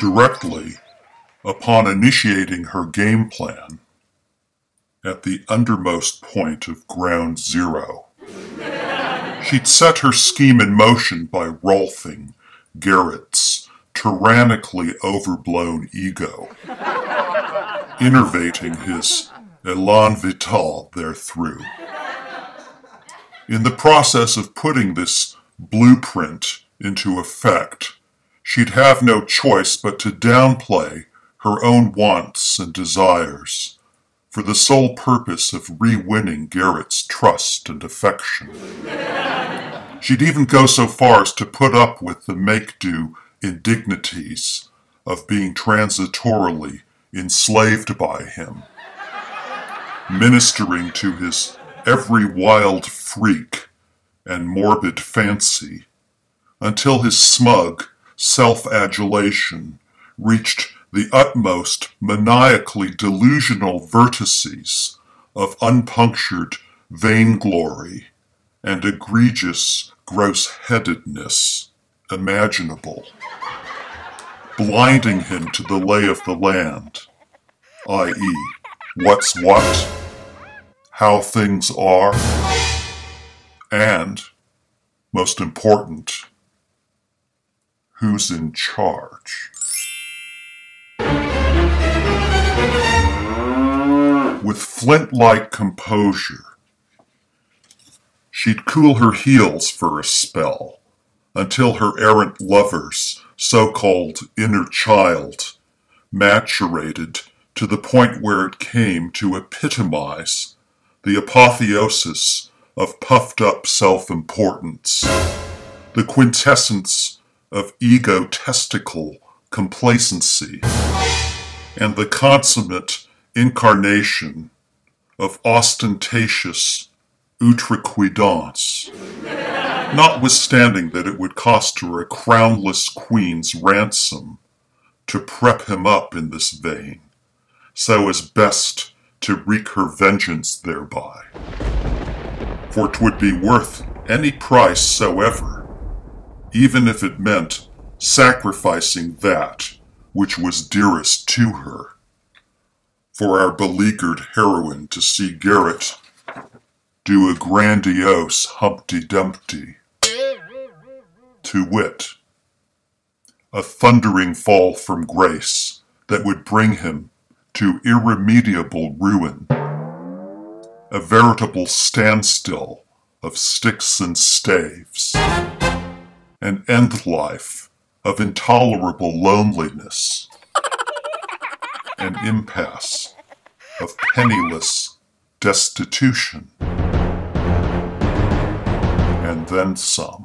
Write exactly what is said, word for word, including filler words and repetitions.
Directly upon initiating her game plan, at the undermost point of ground zero, she'd set her scheme in motion by Rolfing Garrett's tyrannically overblown ego, innervating his élan vital therethrough. In the process of putting this blueprint into effect, she'd have no choice but to downplay her own wants and desires, for the sole purpose of re-winning Garrett's trust and affection. She'd even go so far as to put up with the make-do indignities of being transitorily enslaved by him, ministering to his every wild freak and morbid fancy, until his smug self-adulation reached the utmost maniacally delusional vertices of unpunctured vainglory and egregious gross-headedness imaginable, blinding him to the lay of the land, that is, what's what, how things are, and, most important, who's in charge. With flint-like composure, she'd cool her heels for a spell, until her errant lover's so-called inner child maturated to the point where it came to epitomize the apotheosis of puffed-up self-importance, the quintessence of egotistical complacency, and the consummate incarnation of ostentatious outrecuidance, notwithstanding that it would cost her a crownless queen's ransom to prep him up in this vein, so as best to wreak her vengeance thereby. For 'twould be worth any price soever, even if it meant sacrificing that which was dearest to her, for our beleaguered heroine to see Garrett do a grandiose Humpty Dumpty, to wit, a thundering fall from grace that would bring him to irremediable ruin, a veritable standstill of sticks and staves, an end life of intolerable loneliness, an impasse of penniless destitution, and then some.